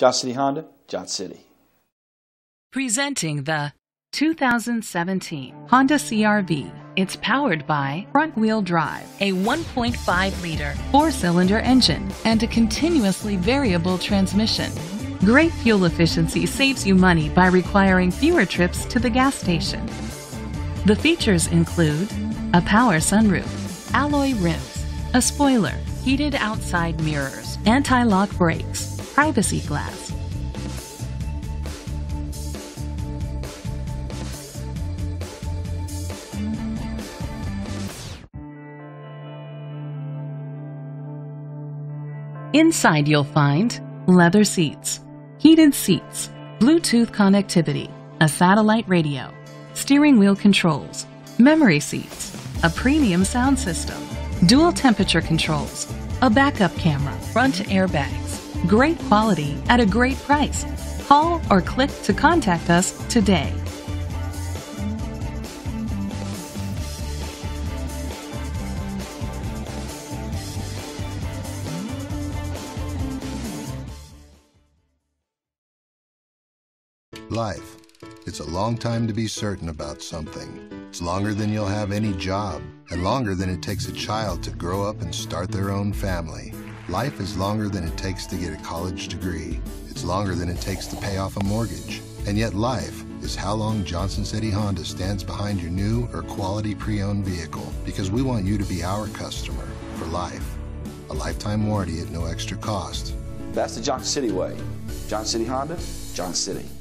Johnson City Honda, Johnson City. Presenting the 2017 Honda CR-V. It's powered by front-wheel drive, a 1.5-liter four-cylinder engine, and a continuously variable transmission. Great fuel efficiency saves you money by requiring fewer trips to the gas station. The features include a power sunroof, alloy rims, a spoiler, heated outside mirrors, anti-lock brakes, privacy glass. Inside you'll find leather seats, heated seats, Bluetooth connectivity, a satellite radio, steering wheel controls, memory seats, a premium sound system, dual temperature controls, a backup camera, front airbags. Great quality at a great price. Call or click to contact us today. Life. It's a long time to be certain about something. It's longer than you'll have any job, and longer than it takes a child to grow up and start their own family. Life is longer than it takes to get a college degree. It's longer than it takes to pay off a mortgage. And yet life is how long Johnson City Honda stands behind your new or quality pre-owned vehicle, because we want you to be our customer for life. A lifetime warranty at no extra cost. That's the Johnson City way. Johnson City Honda, Johnson City.